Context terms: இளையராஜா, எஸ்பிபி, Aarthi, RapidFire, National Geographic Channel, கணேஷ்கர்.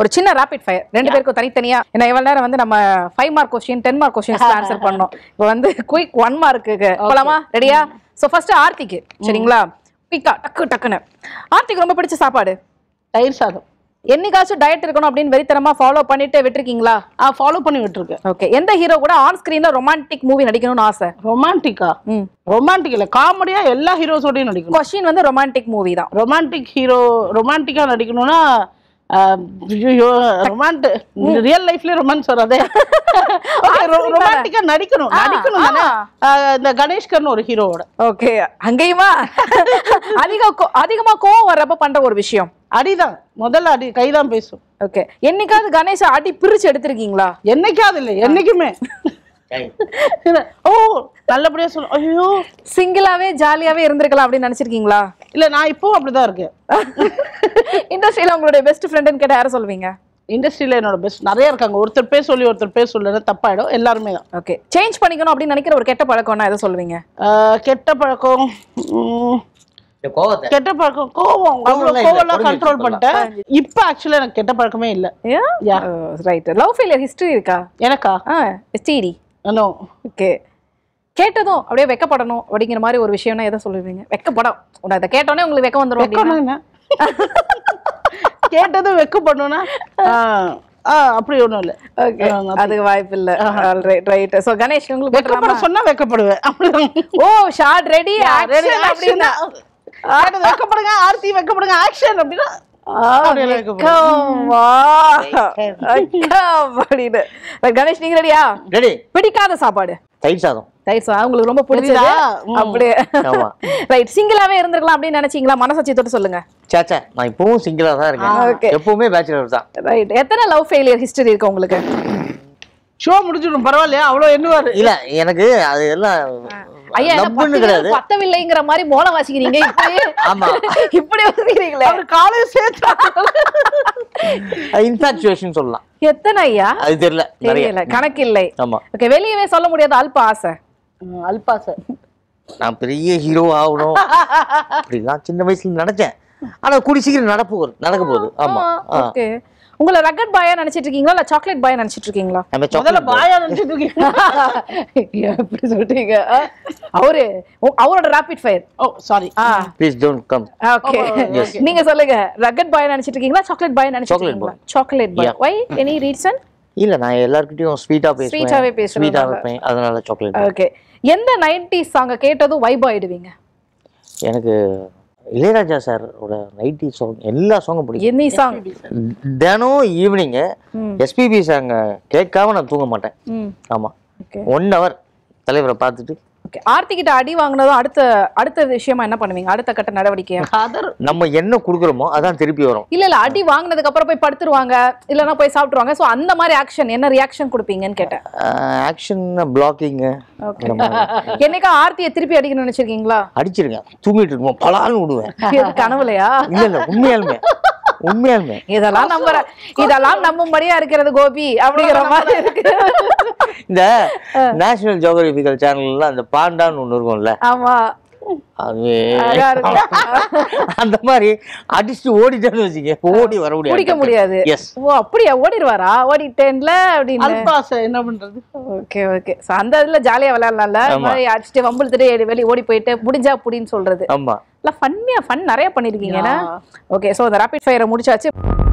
ஒரு சின்ன rapid fire ரெண்டு பேருக்கு தனித்தனியா என்ன இவ்வளவு நேரம் வந்து நம்ம 5 mark question 10 mark questions answer பண்ணோம் இப்போ வந்து குயிக் 1 மார்க்குக்கு போலாமா ரெடியா சோ ஃபர்ஸ்ட் ஆர்த்திக்கு சரிங்களா குயிக்கா டக்கு டக்குன்னு ஆர்த்திக்கு ரொம்ப பிடிச்ச சாப்பாடு தயிர் சாதம் என்னைக்காச்சும் டயட் இருக்கணும் அப்படிን வெரிதரமா ஃபாலோ பண்ணிட்டு விட்டுருக்கீங்களா ஆ ஃபாலோ பண்ணி விட்டுருக்கேன் ஓகே எந்த ஹீரோ கூட ஆன் ஸ்கிரீன்ல ரொமான்டிக் மூவி நடிக்கணும்னு ஆசை ரொமான்டிக்கா ரொமான்டிக் இல்ல காமெடியா எல்லா ஹீரோஸோட நடிக்கணும் क्वेश्चन வந்து ரொமான்டிக் மூவி தான் ரொமான்டிக் ஹீரோ ரொமான்டிக்கா நடிக்கணும்னா ஐயோ ரொமான்டிக் ரியல் லைஃப்ல ரொமான்ஸ் வராதே ஓகே ரொமான்டிக்கா நடிக்கணும் நடிக்கணும்னா இந்த கணேஷ்கர்னு ஒரு ஹீரோவோட ஓகே அங்கேயுமா அதிகமா கோவம் வரப்ப பண்ற ஒரு விஷயம் அடிதான் முதல்ல அடி கைதான் பேசும் ஓகே என்னைக்காவது கணேஷ் அடி பிரிச்சு எடுத்துக்கிங்களா என்னைக்காவது இல்ல என்னைக்குமே ஓ நல்லபடியா சொல்ல ஐயோ சிங்கிளாவே ஜாலியாவே இருந்திருக்கலாம் அப்படி நினைச்சிருக்கீங்களா இல்ல நான் இப்போ அப்படிதான் இருக்கேன் இண்டஸ்ட்ரியில உங்களுடைய பெஸ்ட் ஃப்ரெண்ட்னு கேட்டா யாரை சொல்வீங்க இண்டஸ்ட்ரியில என்னோட பெஸ்ட் நிறைய இருக்காங்க ஒருத்தர் பேர் சொல்லி ஒருத்தர் பேர் சொல்லுறது தப்பாயிடும் எல்லாருமே தான் ஓகே சேஞ்ச் பண்ணிக்கணும் அப்படி நினைக்கிற ஒரு கெட்ட பழக்கம்னா எதை சொல்வீங்க கெட்ட பழக்கம் கெட்ட பழக்கம் கோவம் கோவம் கண்ட்ரோல் பண்ணிட்டேன் இப்ப ஆக்சுவலா எனக்கு கெட்ட பழக்கமே இல்ல லவ் ஃபெயிலியர் ஹிஸ்டரி இருக்கா எனக்கா ஓகே கேட்டதும் அப்படியே வெக்கப்படணும் அப்படிங்கிற மாதிரி ஒரு விஷயம்னா எதை சொல்லுவீங்க வெக்கப்படம் அதை கேட்டோன்னே உங்களுக்கு வெக்க வந்துடும் கேட்டதும் வெக்கப்படணும்னா அப்படி ஒண்ணும் இல்ல அதுக்கு வாய்ப்பு இல்ல ஆல்ரைட் ரைட் சோ கணேஷ் உங்களுக்கு வெக்கப்பட சொன்னா வெக்கப்படுவேன் ஓ ஷாட் ரெடி ஆக்சன் அப்படினா ஆடு வெக்கப்படுங்க ஆர்த்தி வெக்கப்படுங்க ஆக்சன் அப்படினா கணேஷ் நீங்க ரெடியா ரெடி பிடிக்காத சாப்பாடு தயிர் சாதம் தயிர் சாதம் உங்களுக்கு ரொம்ப பிடிச்சது அப்படியே ஆமா ரைட் சிங்கிளாவே இருந்திருக்கலாம் அப்படி நினைச்சீங்களா மனசாட்சி தொட்டு சொல்லுங்க சாச்சா நான் இப்பவும் சிங்கிளா தான் இருக்கேன் எப்பவுமே பேச்சலர் தான் ரைட் எத்தனை லவ் ஃபெயிலியர் ஹிஸ்டரி இருக்கு உங்களுக்கு ஷோ முடிஞ்சிடும் பரவாயில்லையா அவ்ளோ என்னவாரு இல்ல எனக்கு அது எல்லாம் ஐயா லவ்னு கிடையாது பத்தவில்லைங்கற மாதிரி மோள வாசிக்கிறீங்க இப்படியே ஆமா இப்படி வாசிக்கிறீங்களே ஒரு காலைய சேத்தா இன்ஃபாக்சுவேஷன் சொல்லலாம் எத்தனை ஐயா அது தெரியல தெரியல கணக்கு இல்லை ஆமா ஓகே வெளியவே சொல்ல முடியாத அல்ப ஆசை அல்ப ஆசை நான் பெரிய ஹீரோ ஆவணும் அப்படிதான் சின்ன வயசுல நினைச்சேன் ஆனா கூடி சீக்கிரம் நடக்க போகுது ஆமா ஓகே உங்களை ரகட் பாயா நினைச்சிட்டு இருக்கீங்களா இல்ல சாக்லேட் பாயா நினைச்சிட்டு இருக்கீங்களா நம்ம சாக்லேட் பாயா நினைச்சிட்டு இருக்கீங்களா எப்படி சொல்றீங்க அவரோட rapid fire oh sorry please don't come okay நீங்க சொல்லுங்க ரகட் பாயா நினைச்சிட்டு இருக்கீங்களா சாக்லேட் பாயா நினைச்சிட்டு இருக்கீங்களா சாக்லேட் பாயா why any reason இல்ல நான் எல்லார்கிட்டயும் ஸ்வீட்டா பேசுவேன் ஸ்வீட்டா இருப்பேன் அதனால சாக்லேட் பாயா ஓகே எந்த 90s சாங் கேட்டது வைப் ஆயிடுவீங்க எனக்கு இளையராஜா சாரோட நைட்டி சாங் எல்லா சாங்கும் பிடிக்கும் என்ன சாங் தினம் ஈவினிங் எஸ்பிபி சாங் கேட்காம நான் தூங்க மாட்டேன் ஆமா ஒன் ஹவர் தலைவரை பார்த்துட்டு ஆர்த்திகிட்ட அடி வாங்கினதும் அடுத்த அடுத்த விஷயமா என்ன பண்ணுவீங்க அடுத்த கட்ட நடவடிக்கையா நம்ம என்ன குடுக்குறோமோ அதான் திருப்பி வரும் இல்ல இல்ல அடி வாங்கினதுக்கு அப்புறம் போய் படுத்துருவாங்க இல்லன்னா போய் சாப்பிட்டுருவாங்க சோ அந்த மாதிரி ஆக்ஷன் என்ன ரியாக்ஷன் கொடுப்பீங்கன்னு கேட்டேன் ஆக்ஷன் பிளாக்கிங் என்னைக்கா ஆர்த்தியை திருப்பி அடிக்கணும்னு நினைச்சிருக்கீங்களா அடிச்சிருங்க தூங்கிட்டு இருக்கோம் பலான்னு விடுவேன் இது கனவுலையா இல்ல இல்ல உண்மையாலுமே உண்மையாலுமே இதெல்லாம் இதெல்லாம் நம்பும்படியா இருக்கிறது கோபி அப்படிங்கிற மாதிரி இருக்கு இந்த National Geographic Channel அந்த பாண்டான்னு ஒண்ணு இருக்கும்ல ஆமா அது அந்த மாதிரி அடிச்சு ஓடிட்டேன்னு வச்சுக்க ஓடி வர முடியாது பிடிக்க முடியாது ஓ அப்படியே ஓடிடுவாரா ஓடிட்டேன்ல அப்படின்னு அல்பாச என்ன பண்றது ஓகே ஓகே சோ அந்த இதுல ஜாலியா விளையாடலாம்ல மாதிரி அடிச்சிட்டு வம்புழுத்துட்டு வெளியே ஓடி போயிட்டு முடிஞ்சா புடின்னு சொல்றது ஆமா நல்லா ஃபன்னியா ஃபன் நிறைய பண்ணிருக்கீங்க ஓகே சோ அந்த ராபிட் ஃபயரை முடிச்சாச்சு